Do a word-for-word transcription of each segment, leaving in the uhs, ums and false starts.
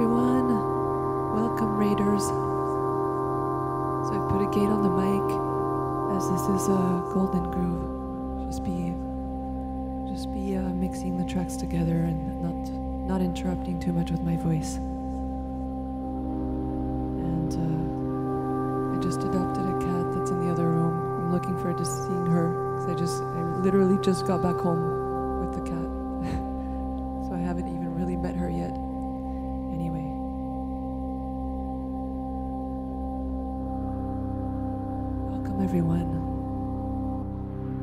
everyone. Welcome, Raiders. So I've put a gate on the mic, as this is a golden groove. Just be, just be uh, mixing the tracks together and not, not interrupting too much with my voice. And uh, I just adopted a cat that's in the other room. I'm looking forward to seeing her, because I just, I literally just got back home with the cat. So I haven't even really met her yet. Anyway. Welcome, everyone.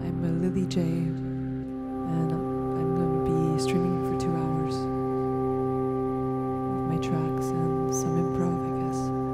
I'm a Lily J, and I'm going to be streaming for two hours with my tracks and some improv, I guess.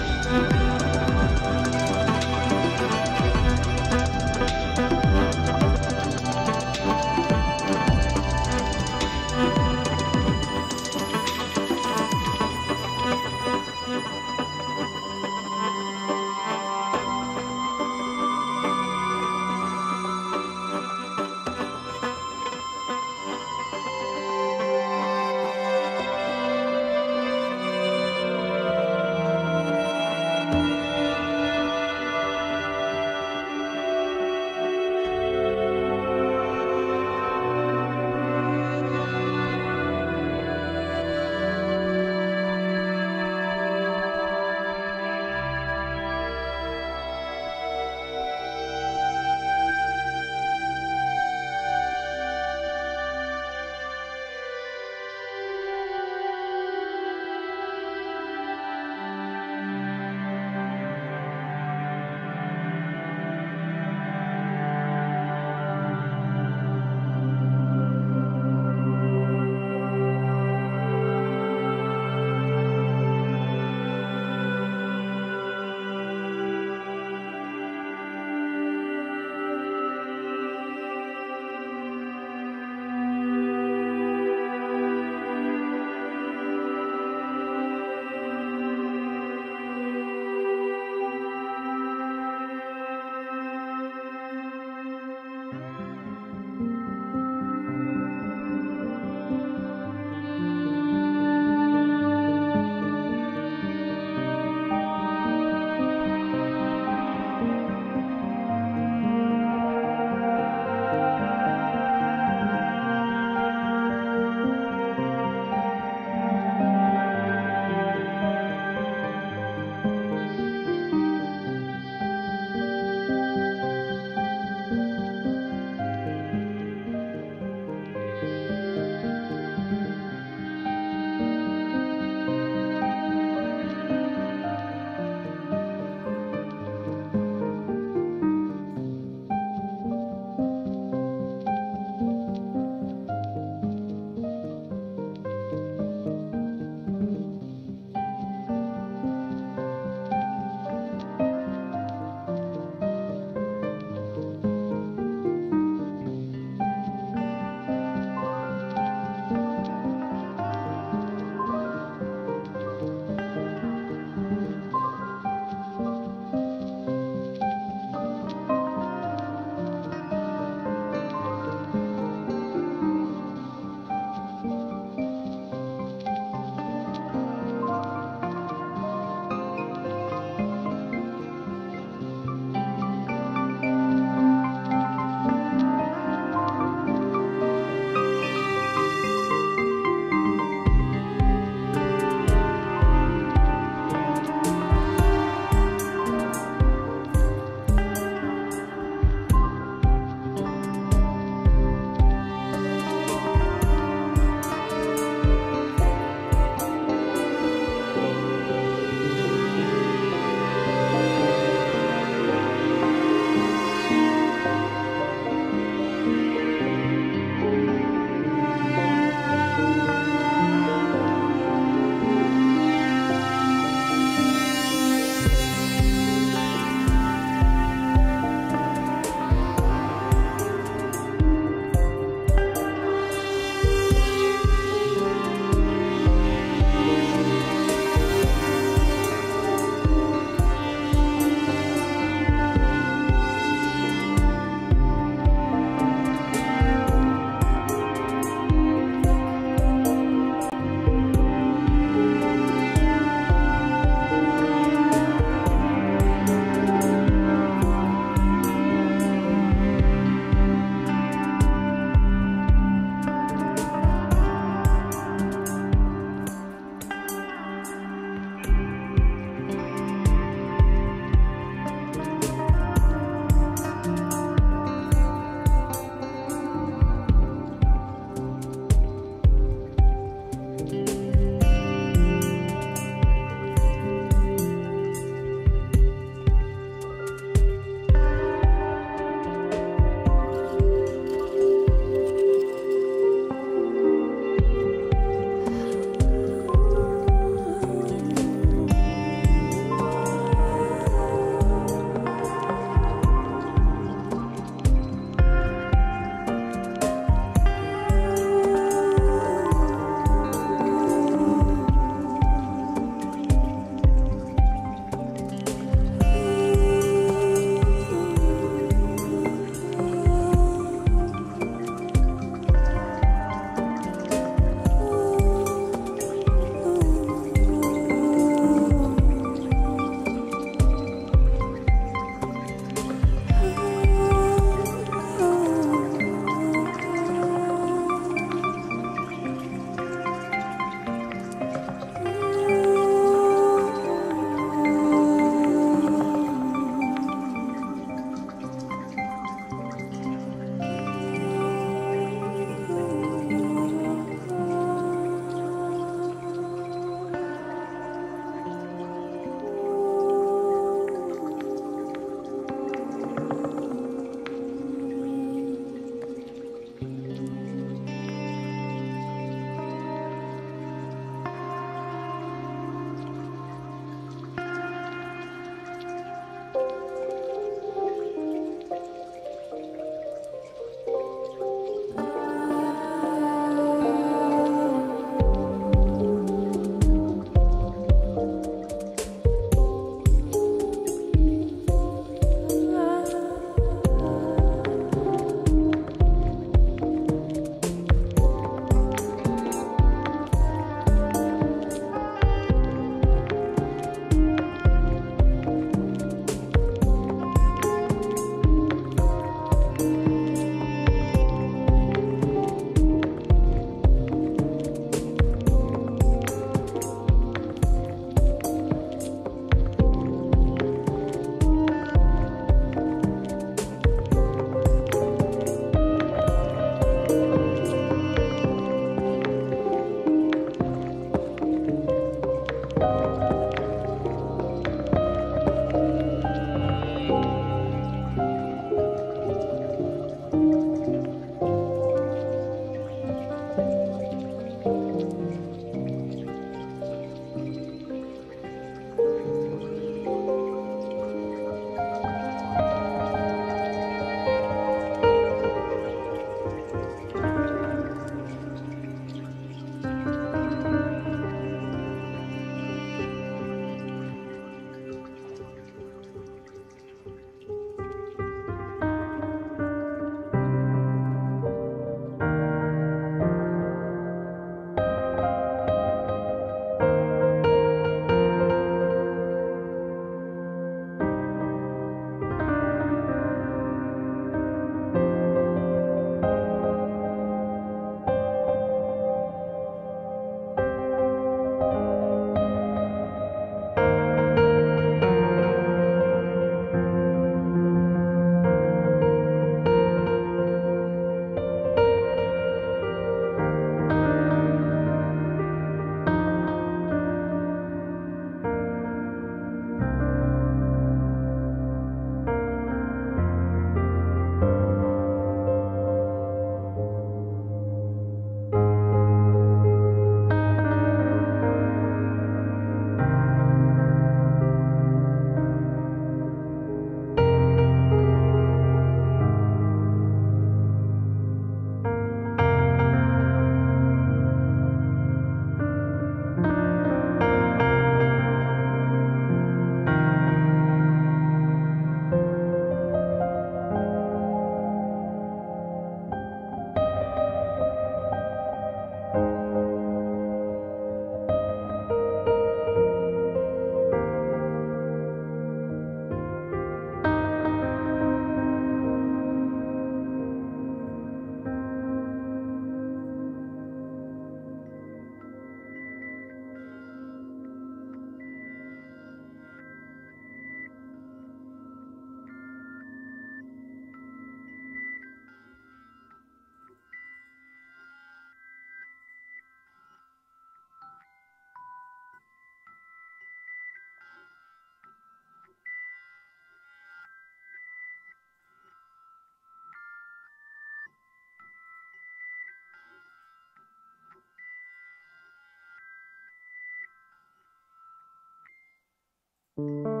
Bye.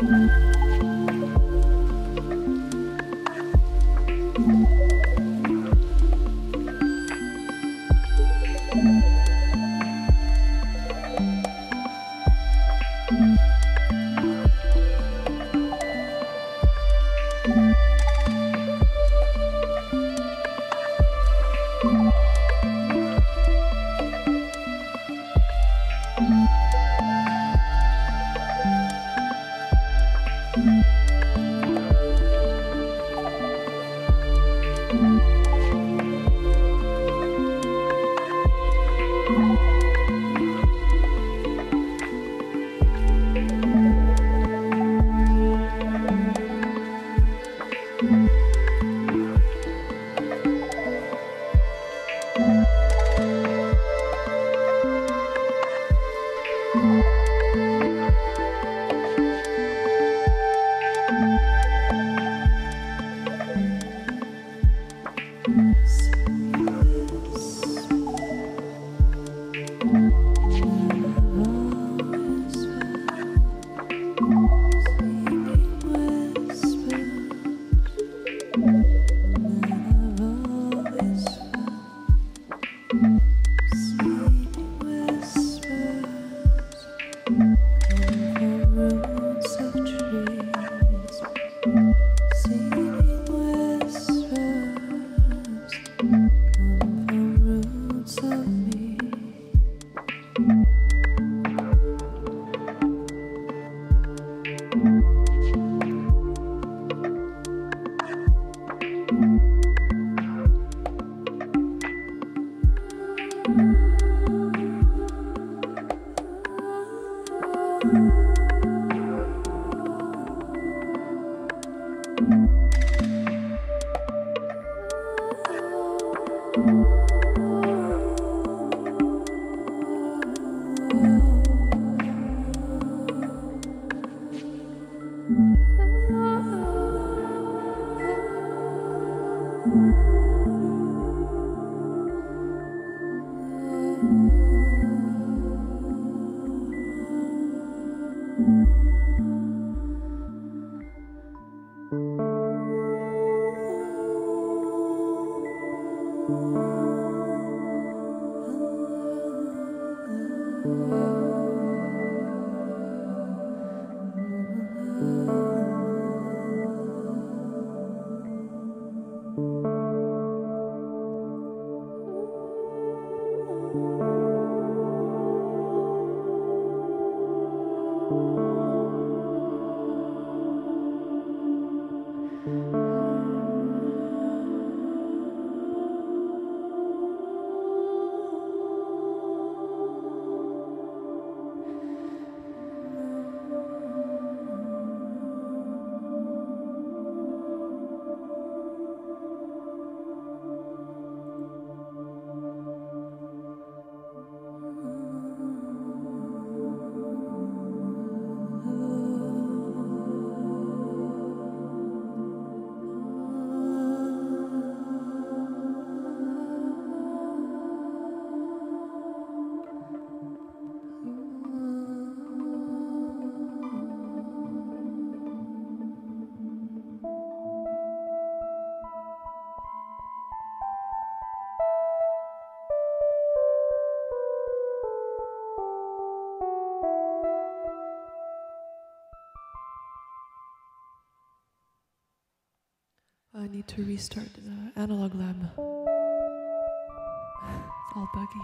I need to restart the Analog Lab. It's all buggy.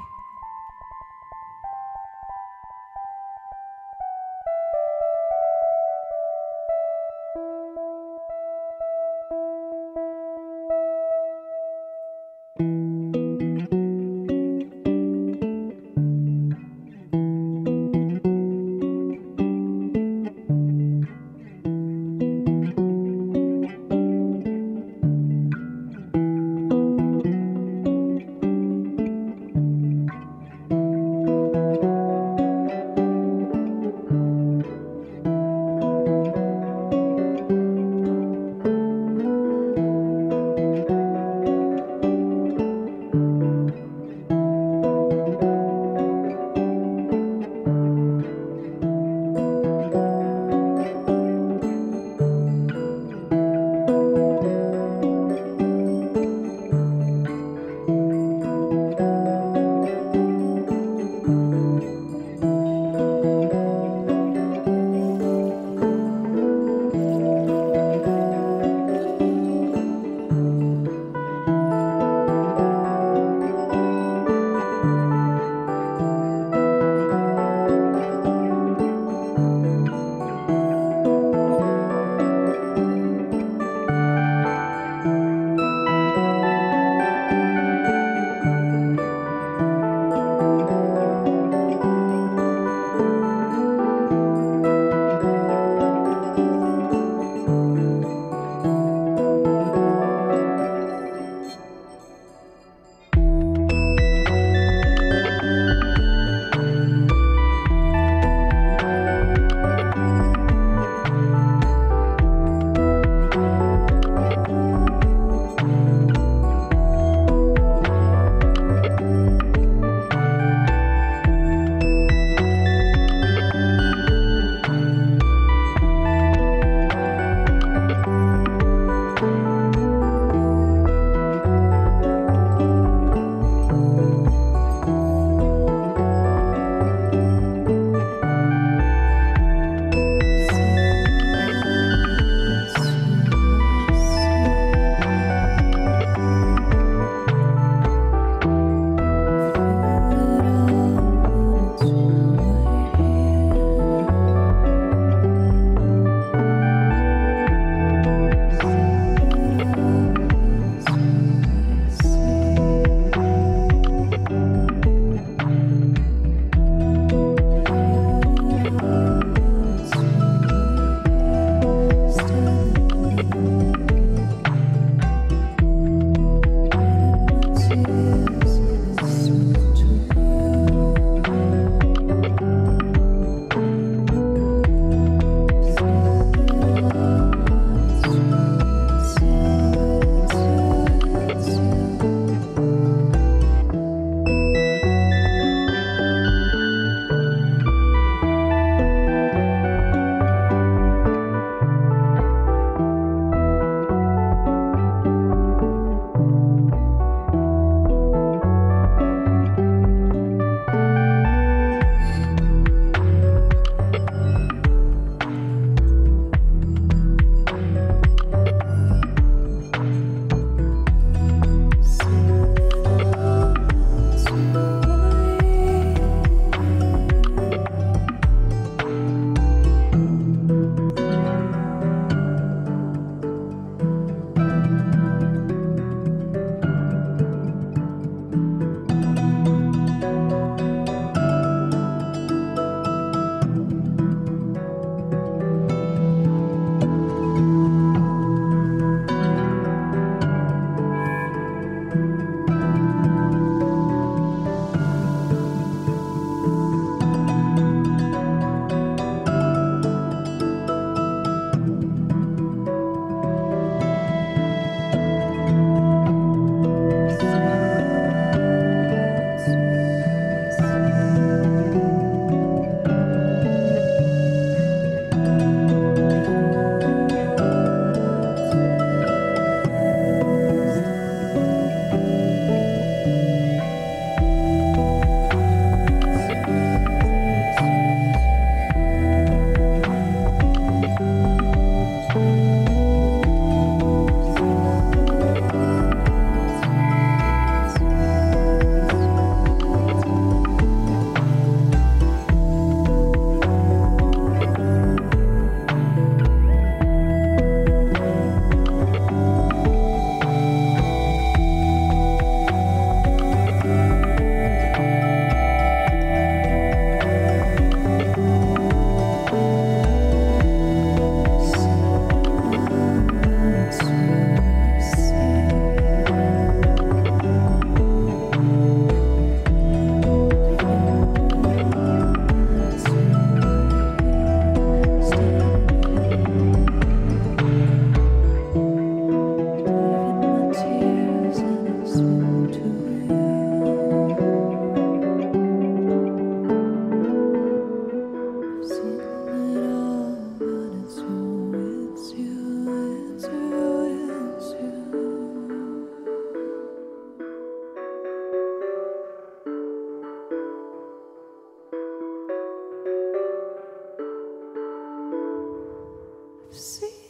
Thank you.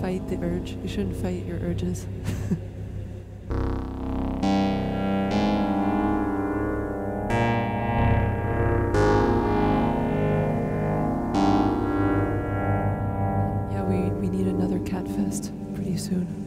fight the urge. You shouldn't fight your urges. Yeah, we, we need another cat fest pretty soon.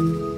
Thank you.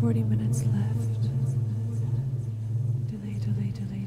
forty minutes left. Delay, delay, delay, delay.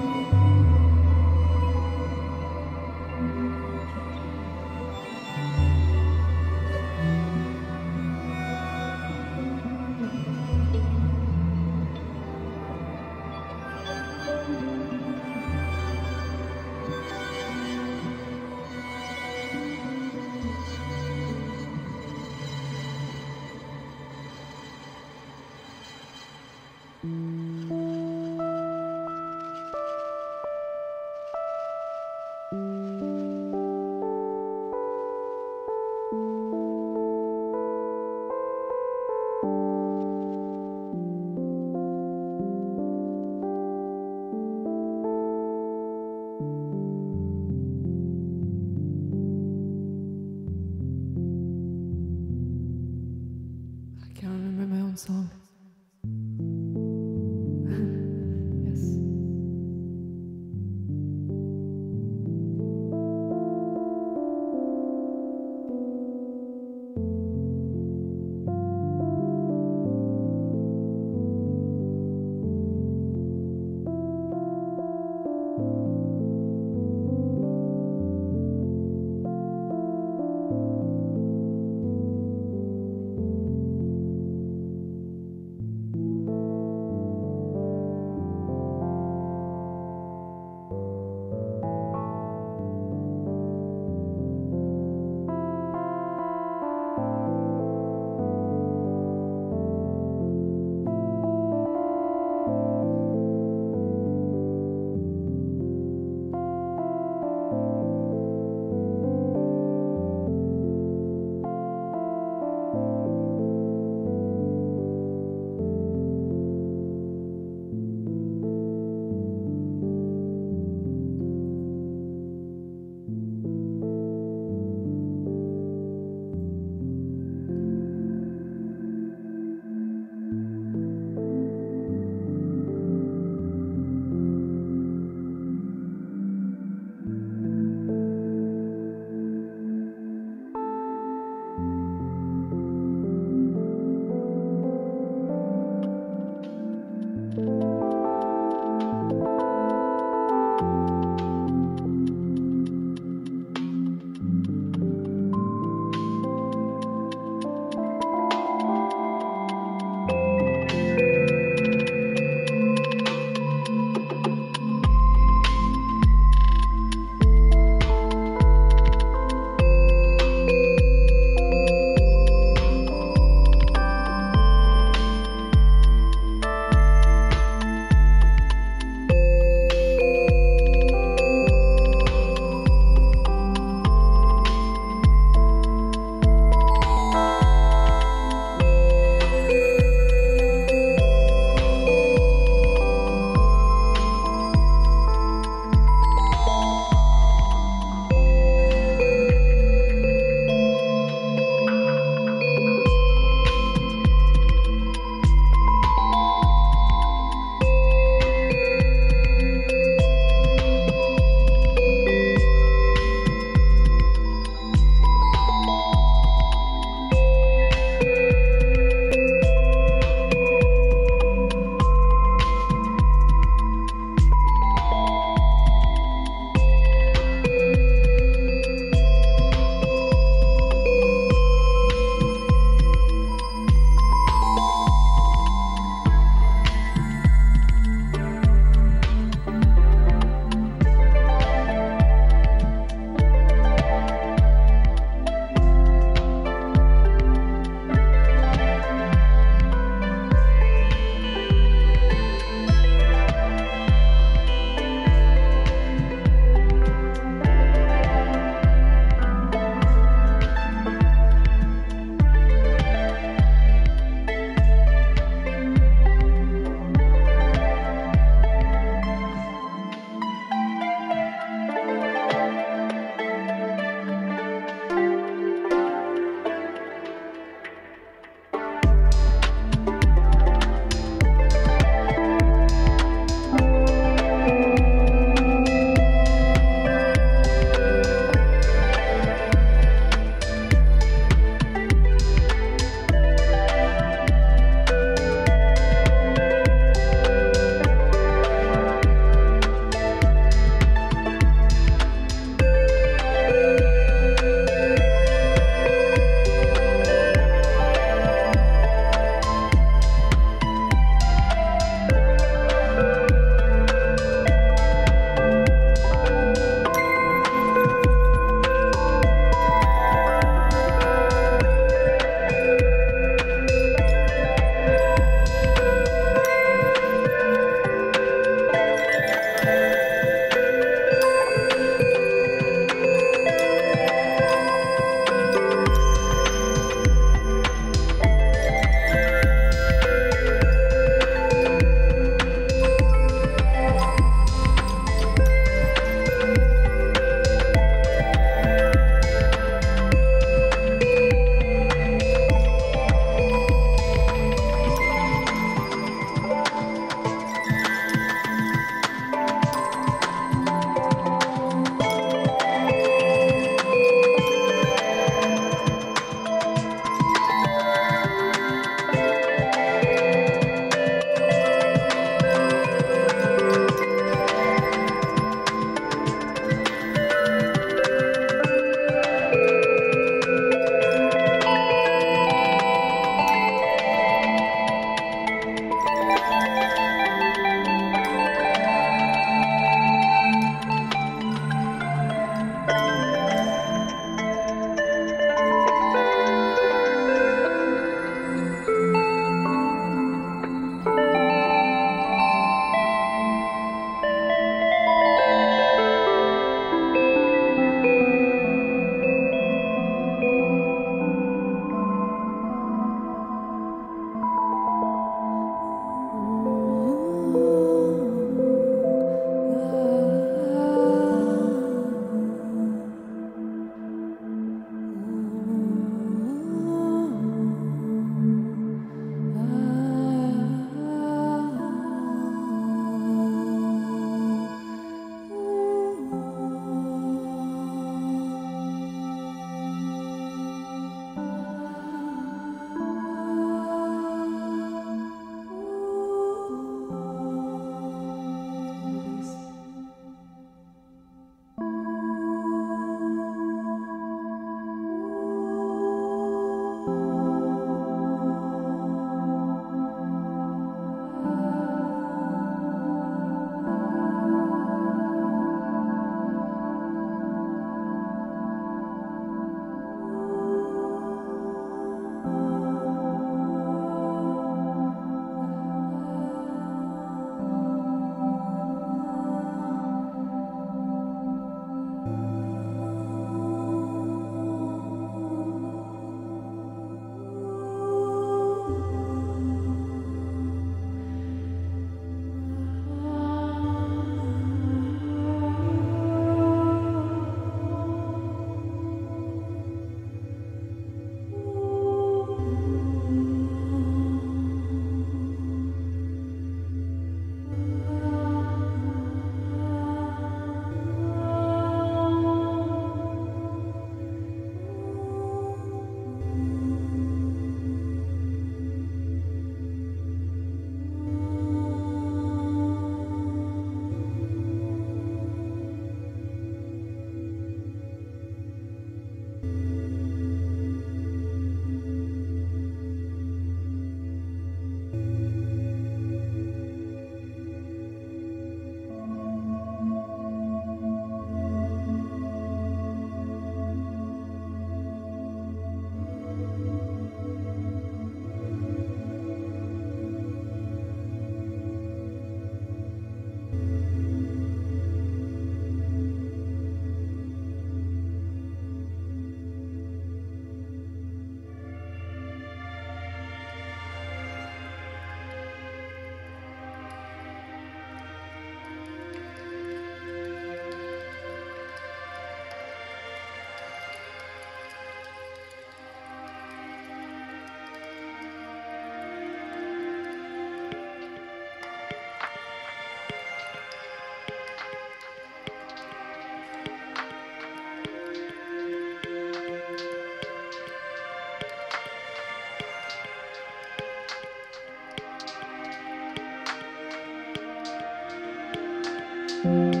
Deleted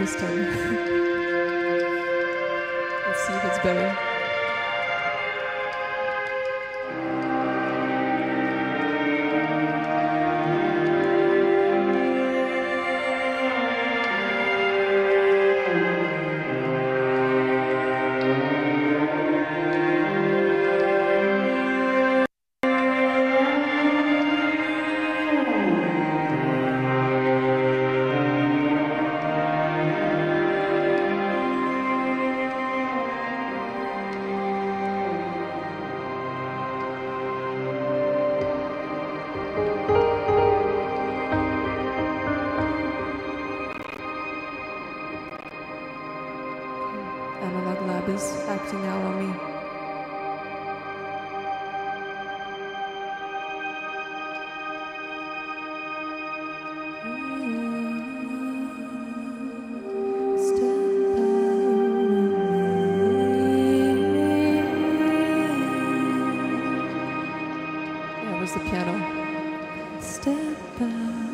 this time. Let's see if it's better. Analog Lab is acting out on me. Yeah, where's the piano? Step out of me.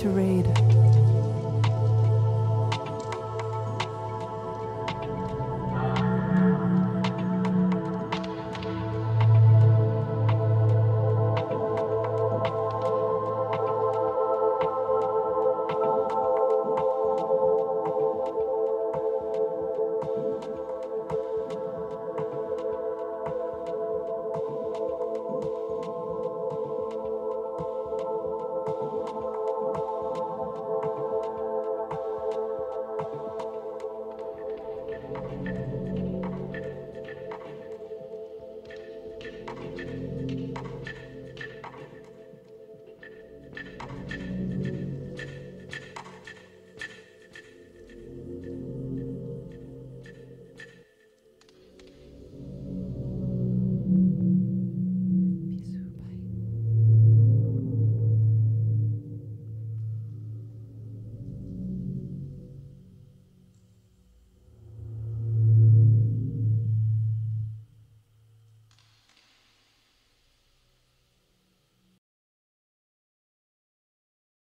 To raid.